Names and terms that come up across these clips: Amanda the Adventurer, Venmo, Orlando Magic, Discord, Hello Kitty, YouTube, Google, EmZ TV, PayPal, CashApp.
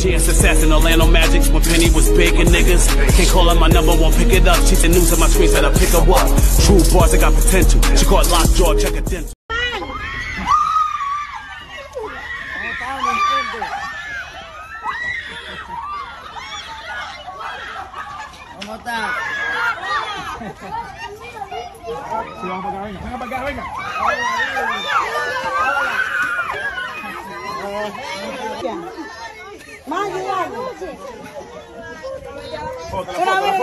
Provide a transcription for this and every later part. Cheer success in Orlando Magic when Penny was big and niggas can't call up my number, won't pick it up. She's the news on my screen, said I pick her up. True bars that got potential. She caught lockjaw, check a dental. One more time. Silang pagkain, silang pagkain. Mande la noche. Una vez,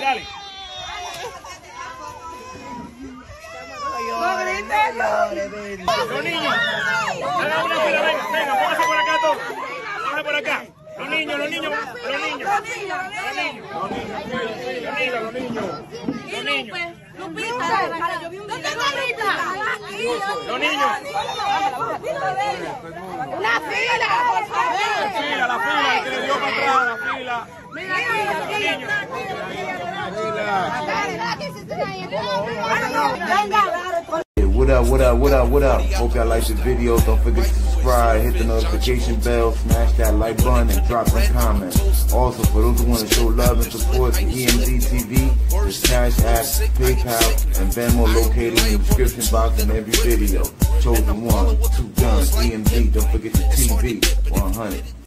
dale. Los niños. Hagan una fila, venga, venga, póngase por acá todos. Póngase por acá. Los niños. Lupita, yo vi un niño. ¿Dónde está Lupita? Los niños. ¡La fila! ¡Por favor! La fila, que le dio para atrás, la fila. Mira, What up? Hope y'all like the video. Don't forget to subscribe, hit the notification bell, smash that like button, and drop some comments. Also, for those who want to show love and support to EmZ TV, there's Cash App, PayPal, and Venmo located in the description box in every video. Chosen one, two guns, EmZ, don't forget the TV, 100.